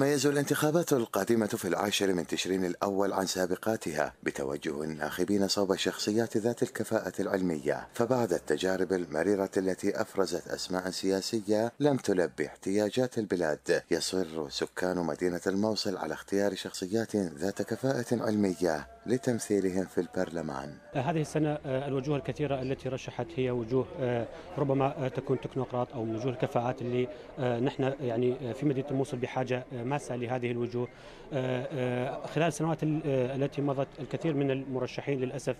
تتميز الانتخابات القادمة في 10 من تشرين الأول عن سابقاتها بتوجه الناخبين صوب شخصيات ذات الكفاءة العلمية، فبعد التجارب المريرة التي أفرزت أسماء سياسية لم تلبي احتياجات البلاد، يصر سكان مدينة الموصل على اختيار شخصيات ذات كفاءة علمية لتمثيلهم في البرلمان. هذه السنة الوجوه الكثيرة التي رشحت هي وجوه ربما تكون تكنوقراط أو وجوه الكفاءات اللي نحن يعني في مدينة الموصل بحاجة ماسة لهذه الوجوه. خلال السنوات التي مضت الكثير من المرشحين للأسف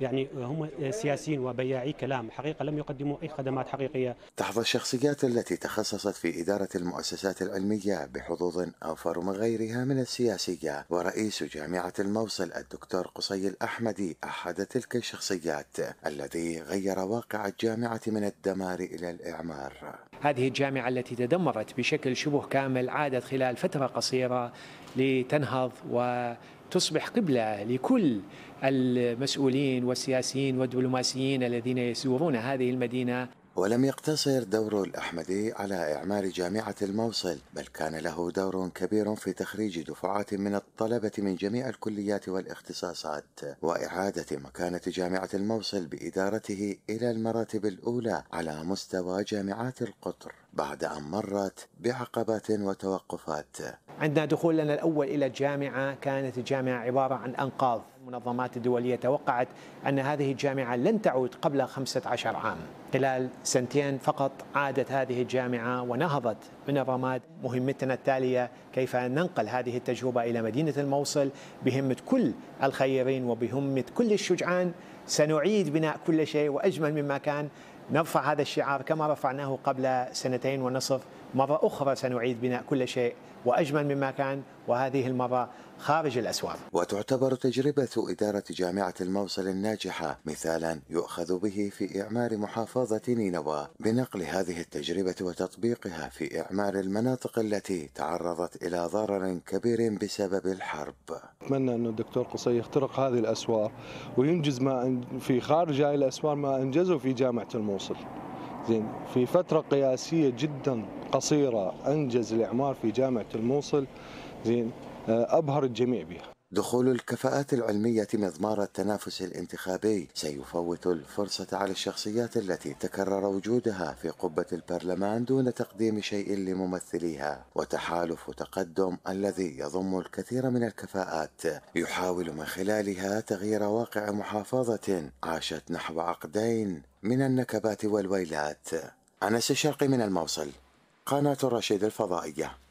يعني هم سياسيين وبياعي كلام، حقيقة لم يقدموا أي خدمات حقيقية. تحظى الشخصيات التي تخصصت في إدارة المؤسسات العلمية بحظوظ أوفر من غيرها من السياسية، ورئيس جامعة الموصل الدكتور قصي الأحمدي أحد تلك الشخصيات الذي غير واقع الجامعة من الدمار إلى الإعمار. هذه الجامعة التي تدمرت بشكل شبه كامل عادت خلال فترة قصيرة لتنهض وتصبح قبلة لكل المسؤولين والسياسيين والدبلوماسيين الذين يزورون هذه المدينة. ولم يقتصر دور الأحمدي على إعمار جامعة الموصل، بل كان له دور كبير في تخريج دفعات من الطلبة من جميع الكليات والاختصاصات، وإعادة مكانة جامعة الموصل بإدارته إلى المراتب الأولى على مستوى جامعات القطر بعد أن مرت بعقبات وتوقفات. عندنا دخولنا الأول إلى الجامعة كانت الجامعة عبارة عن أنقاض. المنظمات الدولية توقعت أن هذه الجامعة لن تعود قبل 15 عام. خلال سنتين فقط عادت هذه الجامعة ونهضت من الرماد. مهمتنا التالية كيف ننقل هذه التجربة إلى مدينة الموصل بهمة كل الخيرين وبهمة كل الشجعان. سنعيد بناء كل شيء وأجمل مما كان. نرفع هذا الشعار كما رفعناه قبل 2.5 سنة، مرة أخرى سنعيد بناء كل شيء وأجمل مما كان، وهذه المرة خارج الأسوار. وتعتبر تجربة إدارة جامعة الموصل الناجحة مثالا يؤخذ به في إعمار محافظة نينوى، بنقل هذه التجربة وتطبيقها في إعمار المناطق التي تعرضت إلى ضرر كبير بسبب الحرب. أتمنى أن الدكتور قصي يخترق هذه الأسوار وينجز ما في خارج هذه الأسوار ما أنجزه في جامعة الموصل. زين، في فترة قياسية جدا قصيرة أنجز الإعمار في جامعة الموصل، زين أبهر الجميع بها. دخول الكفاءات العلمية مضمار التنافس الانتخابي سيفوت الفرصة على الشخصيات التي تكرر وجودها في قبة البرلمان دون تقديم شيء لممثليها، وتحالف تقدم الذي يضم الكثير من الكفاءات يحاول من خلالها تغيير واقع محافظة عاشت نحو 2 عقدين من النكبات والويلات. أنس الشرقي من الموصل، قناة الرشيد الفضائية.